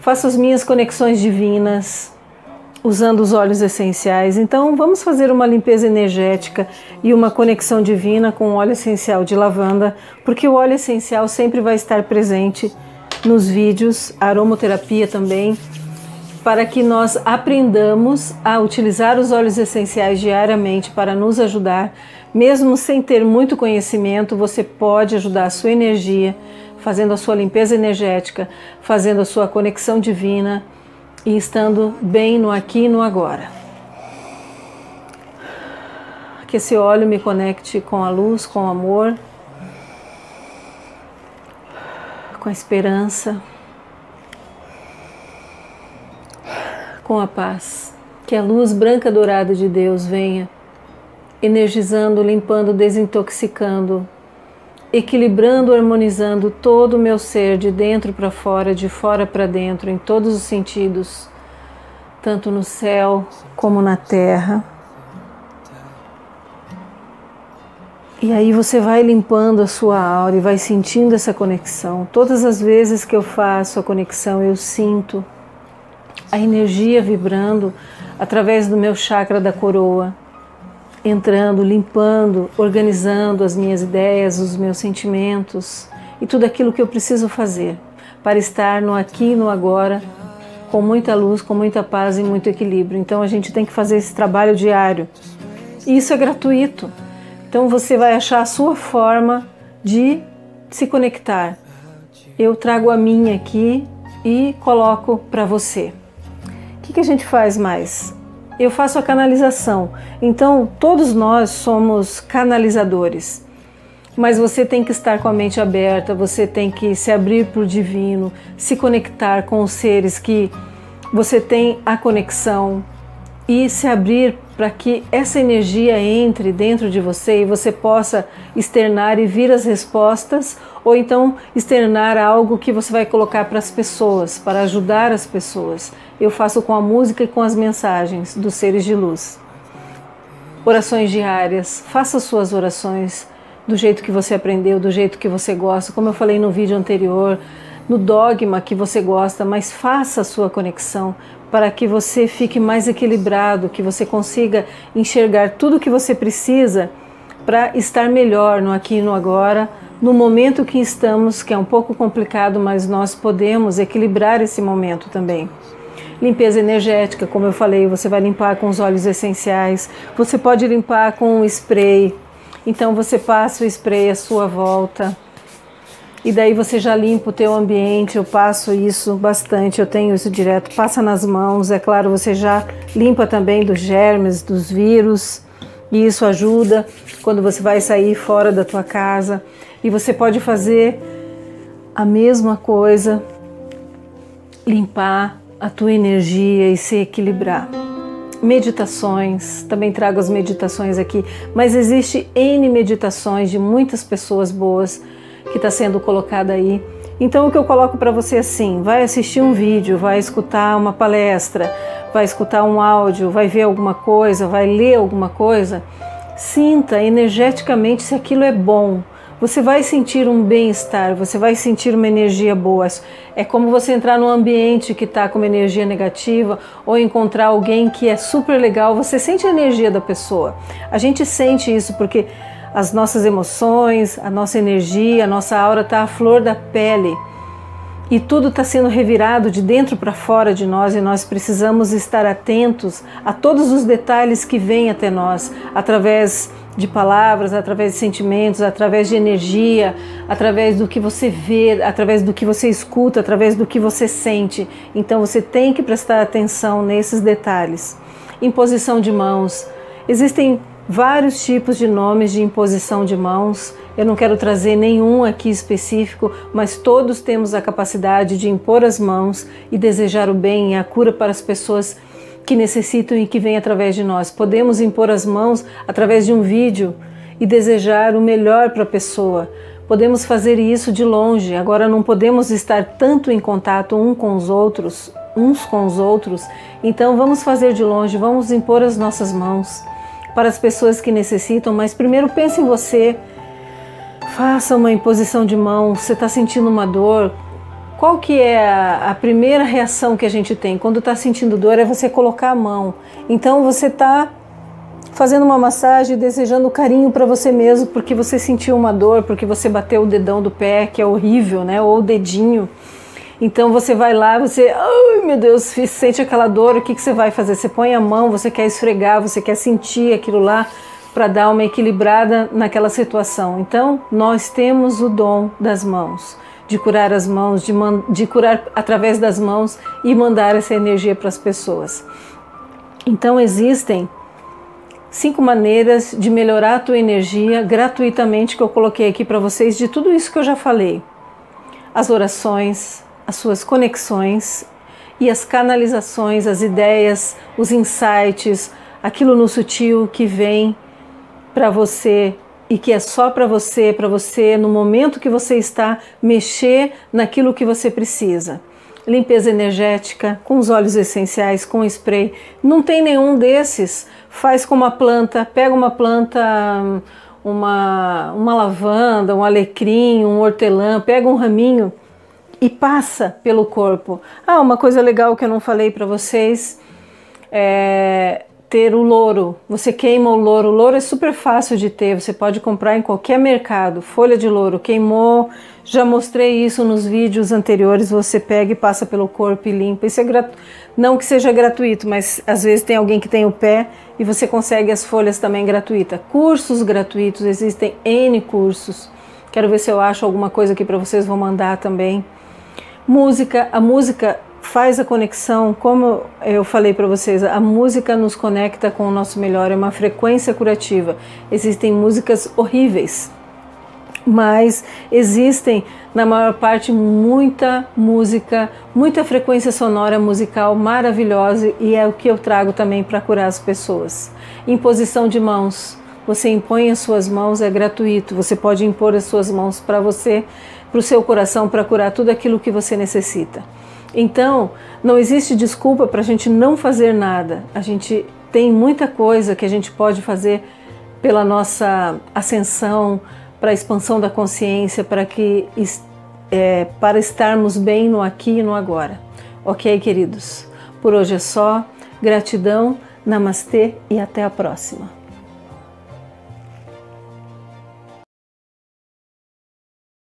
faço as minhas conexões divinas, usando os óleos essenciais. Então vamos fazer uma limpeza energética e uma conexão divina com o óleo essencial de lavanda, porque o óleo essencial sempre vai estar presente nos vídeos, a aromaterapia também, para que nós aprendamos a utilizar os óleos essenciais diariamente para nos ajudar. Mesmo sem ter muito conhecimento, você pode ajudar a sua energia, fazendo a sua limpeza energética, fazendo a sua conexão divina e estando bem no aqui e no agora. Que esse óleo me conecte com a luz, com o amor, com a esperança, com a paz. Que a luz branca dourada de Deus venha energizando, limpando, desintoxicando, equilibrando, harmonizando todo o meu ser, de dentro para fora, de fora para dentro, em todos os sentidos, tanto no céu como na terra. E aí você vai limpando a sua aura e vai sentindo essa conexão. Todas as vezes que eu faço a conexão, eu sinto a energia vibrando através do meu chakra da coroa, entrando, limpando, organizando as minhas ideias, os meus sentimentos e tudo aquilo que eu preciso fazer para estar no aqui e no agora, com muita luz, com muita paz e muito equilíbrio. Então a gente tem que fazer esse trabalho diário. E isso é gratuito. Então você vai achar a sua forma de se conectar. Eu trago a minha aqui e coloco para você. O que a gente faz mais? Eu faço a canalização. Então todos nós somos canalizadores, mas você tem que estar com a mente aberta, você tem que se abrir para o divino, se conectar com os seres que você tem a conexão e se abrir para que essa energia entre dentro de você e você possa externar e vir as respostas, ou então externar algo que você vai colocar para as pessoas, para ajudar as pessoas. Eu faço com a música e com as mensagens dos seres de luz. Orações diárias, faça suas orações do jeito que você aprendeu, do jeito que você gosta, como eu falei no vídeo anterior, no dogma que você gosta, mas faça a sua conexão para que você fique mais equilibrado, que você consiga enxergar tudo o que você precisa para estar melhor no aqui e no agora, no momento que estamos, que é um pouco complicado, mas nós podemos equilibrar esse momento também. Limpeza energética, como eu falei, você vai limpar com os óleos essenciais, você pode limpar com um spray, então você passa o spray à sua volta, e daí você já limpa o teu ambiente. Eu passo isso bastante, eu tenho isso direto, passa nas mãos, é claro, você já limpa também dos germes, dos vírus, e isso ajuda quando você vai sair fora da tua casa. E você pode fazer a mesma coisa, limpar a tua energia e se equilibrar. Meditações, também trago as meditações aqui, mas existe N meditações de muitas pessoas boas que está sendo colocada aí. Então o que eu coloco para você assim, vai assistir um vídeo, vai escutar uma palestra, vai escutar um áudio, vai ver alguma coisa, vai ler alguma coisa, sinta energeticamente se aquilo é bom. Você vai sentir um bem-estar, você vai sentir uma energia boa. É como você entrar num ambiente que está com uma energia negativa ou encontrar alguém que é super legal, você sente a energia da pessoa. A gente sente isso porque as nossas emoções, a nossa energia, a nossa aura está à flor da pele e tudo está sendo revirado de dentro para fora de nós, e nós precisamos estar atentos a todos os detalhes que vêm até nós, através de palavras, através de sentimentos, através de energia, através do que você vê, através do que você escuta, através do que você sente. Então você tem que prestar atenção nesses detalhes. Imposição de mãos. Existem vários tipos de nomes de imposição de mãos. Eu não quero trazer nenhum aqui específico, mas todos temos a capacidade de impor as mãos e desejar o bem e a cura para as pessoas que necessitam e que vem através de nós. Podemos impor as mãos através de um vídeo e desejar o melhor para a pessoa. Podemos fazer isso de longe. Agora não podemos estar tanto em contato uns com os outros. Então vamos fazer de longe, vamos impor as nossas mãos para as pessoas que necessitam, mas primeiro pense em você. Faça uma imposição de mão. Você está sentindo uma dor? Qual que é a primeira reação que a gente tem? Quando está sentindo dor é você colocar a mão. Então você está fazendo uma massagem, desejando carinho para você mesmo, porque você sentiu uma dor, porque você bateu o dedão do pé, que é horrível, né? Ou o dedinho. Então você vai lá, você, ai meu Deus, sente aquela dor, o que que você vai fazer? Você põe a mão, você quer esfregar, você quer sentir aquilo lá, para dar uma equilibrada naquela situação. Então nós temos o dom das mãos, de curar as mãos, de curar através das mãos e mandar essa energia para as pessoas. Então existem 5 maneiras de melhorar a tua energia gratuitamente que eu coloquei aqui para vocês, de tudo isso que eu já falei. As orações, as suas conexões e as canalizações, as ideias, os insights, aquilo no sutil que vem para você e que é só para você, no momento que você está, mexer naquilo que você precisa. Limpeza energética, com os óleos essenciais, com spray. Não tem nenhum desses? Faz com uma planta, pega uma planta, uma lavanda, um alecrim, um hortelã, pega um raminho e passa pelo corpo. Ah, uma coisa legal que eu não falei para vocês é ter o louro. Você queima o louro é super fácil de ter, você pode comprar em qualquer mercado, folha de louro, queimou, já mostrei isso nos vídeos anteriores, você pega e passa pelo corpo e limpa, isso é não que seja gratuito, mas às vezes tem alguém que tem o pé e você consegue as folhas também gratuita. Cursos gratuitos, existem N cursos, quero ver se eu acho alguma coisa aqui para vocês, vou mandar também. Música, a música faz a conexão, como eu falei para vocês, a música nos conecta com o nosso melhor, é uma frequência curativa. Existem músicas horríveis, mas existem, na maior parte, muita música, muita frequência sonora musical maravilhosa, e é o que eu trago também para curar as pessoas. Imposição de mãos. Você impõe as suas mãos, é gratuito. Você pode impor as suas mãos para você, para o seu coração, para curar tudo aquilo que você necessita. Então, não existe desculpa para a gente não fazer nada. A gente tem muita coisa que a gente pode fazer pela nossa ascensão, para a expansão da consciência, para estarmos bem no aqui e no agora. Ok, queridos? Por hoje é só. Gratidão, namastê e até a próxima.